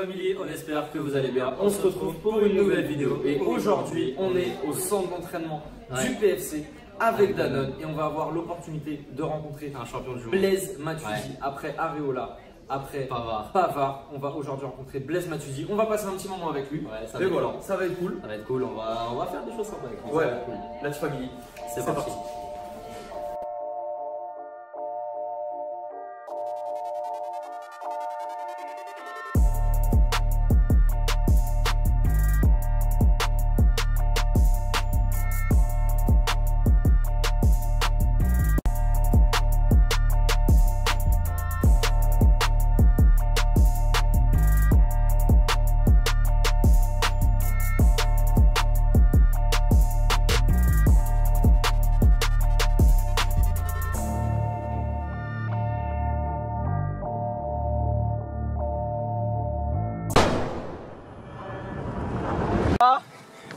Family, on espère que vous allez bien. On se retrouve pour une nouvelle vidéo et aujourd'hui on est au centre d'entraînement du PFC avec Danone et on va avoir l'opportunité de rencontrer un champion du jour, Blaise Matuidi. Après Areola, après Pavard, on va aujourd'hui rencontrer Blaise Matuidi. On va passer un petit moment avec lui. Ouais, et voilà, ça va être cool. Ça va être cool, on va faire des choses sympas avec lui. Ouais, la famille, c'est parti.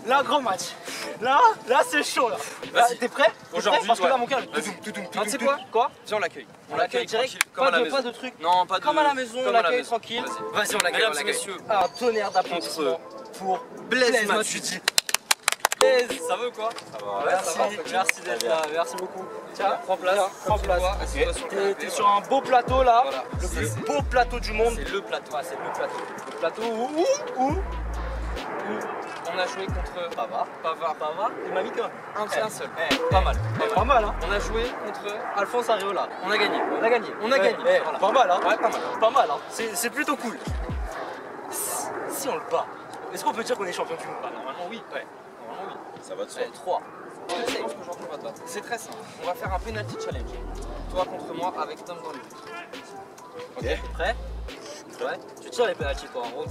Là, grand match. Là, c'est chaud. Là, t'es prêt? Aujourd'hui, parce que là, mon gars, tu sais quoi? Viens, on l'accueille. On l'accueille direct. Pas de truc. Non, pas de. Comme à la maison, on l'accueille tranquille. Vas-y, on l'accueille. Mesdames et messieurs, un tonnerre d'applaudissements pour Blaise Matuidi. Ça veut quoi? Merci d'être là, merci beaucoup. Tiens, prends place. T'es sur un beau plateau là, le plus beau plateau du monde. C'est le plateau. C'est le plateau où on a joué contre Pavard. Il m'a mis un seul. Pas mal, hein. On a joué contre Alphonse Areola. On a gagné. Voilà. Pas mal, hein. Ouais, pas mal, hein. C'est plutôt cool. Si on le bat, est-ce qu'on peut dire qu'on est champion du monde? Normalement, oui. Ouais. Normalement, oui. Ça va de soi. 3. Je pense qu'aujourd'hui, on va te battre. C'est très simple. On va faire un penalty challenge. Toi contre moi avec Tom dans le but. Ok. Prêt? Ouais. Tu tires les pénaltys toi, on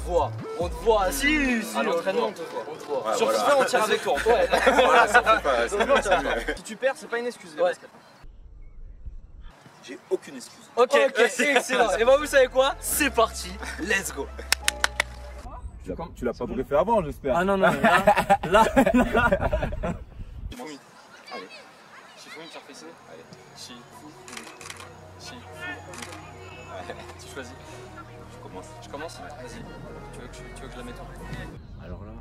te voit, si, à l'entraînement on te voit. Ouais, sur FIFA voilà. On tire avec toi, ouais. Voilà, ça fait pas. Si tu perds, c'est pas une excuse. Ouais. J'ai aucune excuse. Ok, c'est excellent. Et bah vous savez quoi? C'est parti, let's go. Tu l'as pas bouffé avant, j'espère. Ah non, là. Chifoumi. Allez. Chifoumi, tire fessé. Allez. Chifoumi. Ouais, tu choisis. Je commence. Vas-y. Tu veux que je la mette en? Alors là.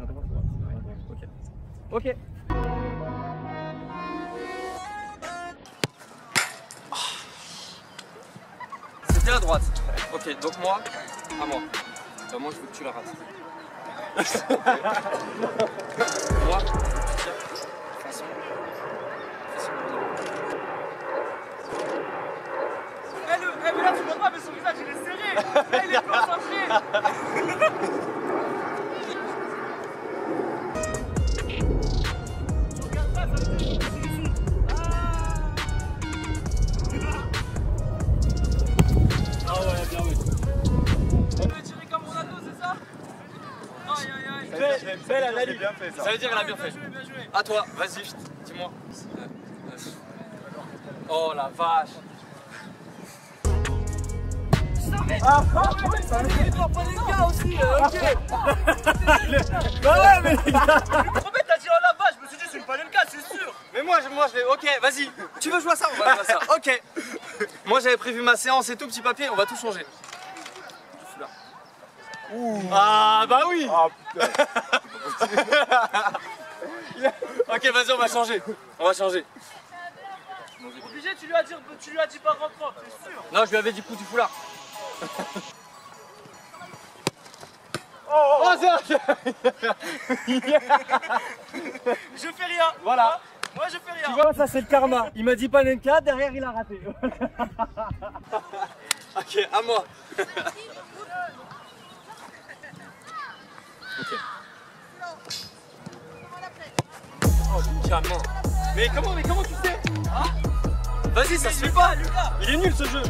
Ah, ok. C'était à droite. Ok, donc moi. Bah moi je veux que tu la rates. Moi, je tire. Mais là tu vois pas, mais son visage il est serré. Là il est concentré. Tu regardes pas, ça me fait une solution. Ah ouais, bien oui. Elle veut tirer comme Ronaldo, c'est ça? Aïe. Belle analyse. Ça veut dire qu'elle a bien fait. Bien joué. À toi, vas-y, dis-moi. Oh la vache. Pas les gars aussi, ok. Bah ouais mais les gars, le premier t'as tiré là-bas, je me suis dit c'est une panelka, c'est sûr. Mais moi je vais, ok vas-y, tu veux jouer à ça? On va jouer à ça, ok. Moi j'avais prévu ma séance et tout, petit papier, on va tout changer. Je suis là. Ouh. Ah bah oui. Ah putain. Ok vas-y on va changer. Obligé, tu lui as dit pas rentre, c'est sûr. Non je lui avais dit coup du foulard. Oh je fais rien. Voilà. Moi je fais rien. Tu vois ça c'est le karma. Il m'a dit Panenka, derrière il a raté. Ok, à moi. Ok. Oh Lucas, non. Mais comment tu fais hein? Vas-y ça se fait pas Lucas. Il est nul ce jeu.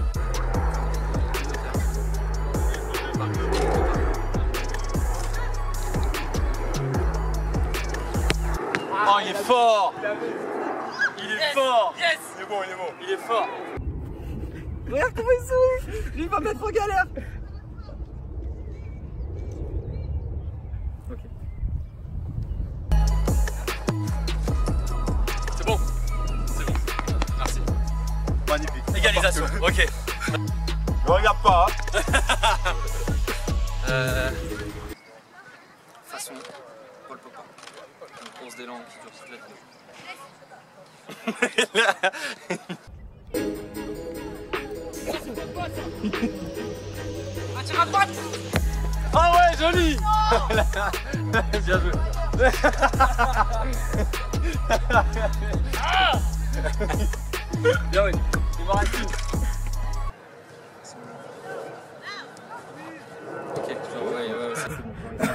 Oh il est fort. Yes. Il est bon. Il est fort. Regarde comment il souffle. Lui il va me mettre en galère. Ok. C'est bon. Merci. Magnifique. Égalisation. Ok. Je regarde pas. Hein. Façon Paul Papa. Une course des langues qui dure toute la vie. On va tirer à droite. Ah ouais, joli. Oh. Bien joué. Ah. Bien oui. Il m'en reste une. Oh,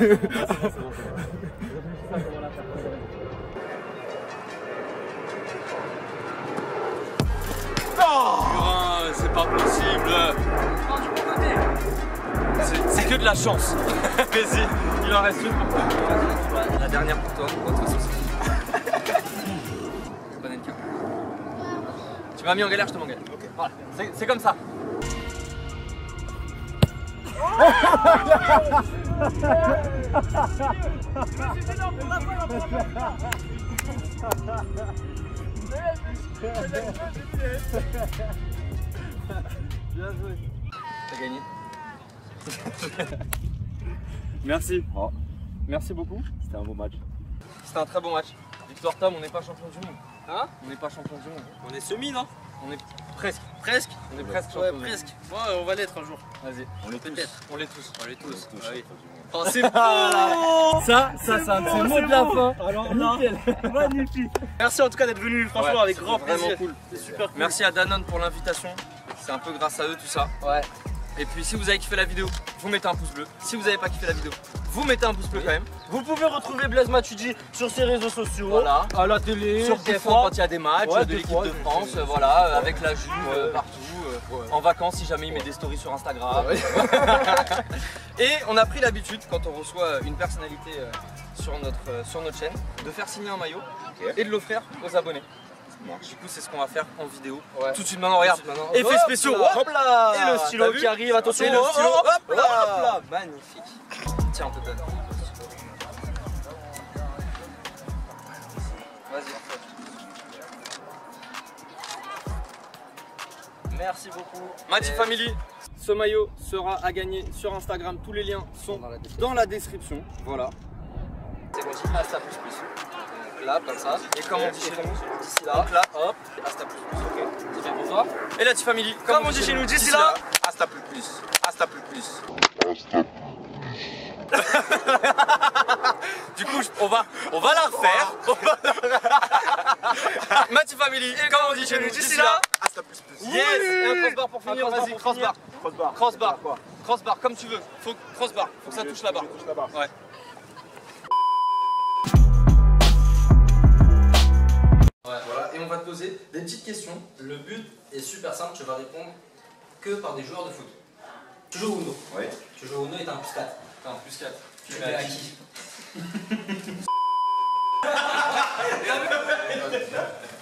c'est pas possible. C'est que de la chance. Mais si, il en reste une pour toi. La dernière pour toi, votre sauce. Tu m'as mis en galère, je te m'en galère. Okay. Voilà, c'est comme ça. Bien joué. T'as gagné. Merci. Oh. Merci beaucoup. C'était un beau match. C'était un très bon match. Victoire Tom, on n'est pas champion du monde. Hein? On n'est pas champion du monde. On est semi, non? On est presque. Presque. On est presque. Ouais, presque. Ouais, on va l'être un jour. Vas-y. On l'est tous. On l'est tous. On l'est tous. Ah oui. Oh, c'est bon. Ça c'est un de ces mots de la fin. Alors nickel. Magnifique. Merci en tout cas d'être venu, franchement, ouais, avec grand plaisir. Vraiment cool. C'est super cool. Merci à Danone pour l'invitation. C'est un peu grâce à eux tout ça. Ouais. Et puis si vous avez kiffé la vidéo, vous mettez un pouce bleu. Si vous n'avez pas kiffé la vidéo, vous mettez un pouce bleu quand même. Vous pouvez retrouver Blaise Matuidi sur ses réseaux sociaux, voilà, à la télé, sur TF1 quand il y a des matchs, ouais, de l'équipe de France, voilà, avec la Juve partout, en vacances si jamais il met des stories sur Instagram. Ouais. Et on a pris l'habitude, quand on reçoit une personnalité sur notre chaîne, de faire signer un maillot et de l'offrir aux abonnés. Du coup, c'est ce qu'on va faire en vidéo. Ouais. Tout de suite maintenant, regarde. Effets spéciaux. Hop là. Et le stylo qui arrive. Attention. Et le stylo. Hop là. Hop là. Magnifique. Tiens, on te donne. Vas-y. Merci beaucoup. Mati Family. Ce maillot sera à gagner sur Instagram. Tous les liens sont dans la description. Voilà. C'est bon, tu passes ta plus plus. Là, comme ça, et comme on dit chez nous, d'ici là, là, hop, hasta plus plus, ok, c'est bien pour toi. Et la T-Family, comme on dit chez nous, d'ici là, hasta plus plus, hasta plus plus. Du coup, on va la refaire. Mati Family, et comme on dit chez nous, d'ici là, hasta plus plus. Yes, et un crossbar pour finir, vas-y, crossbar. Crossbar, quoi. Crossbar, comme tu veux, faut crossbar, faut que ça touche la barre. Ouais. Voilà, et on va te poser des petites questions. Le but est super simple, tu vas répondre que par des joueurs de foot. Tu joues au Uno. Ouais. Tu joues au Uno et t'as un plus 4. T'as un plus 4. Tu mets à qui?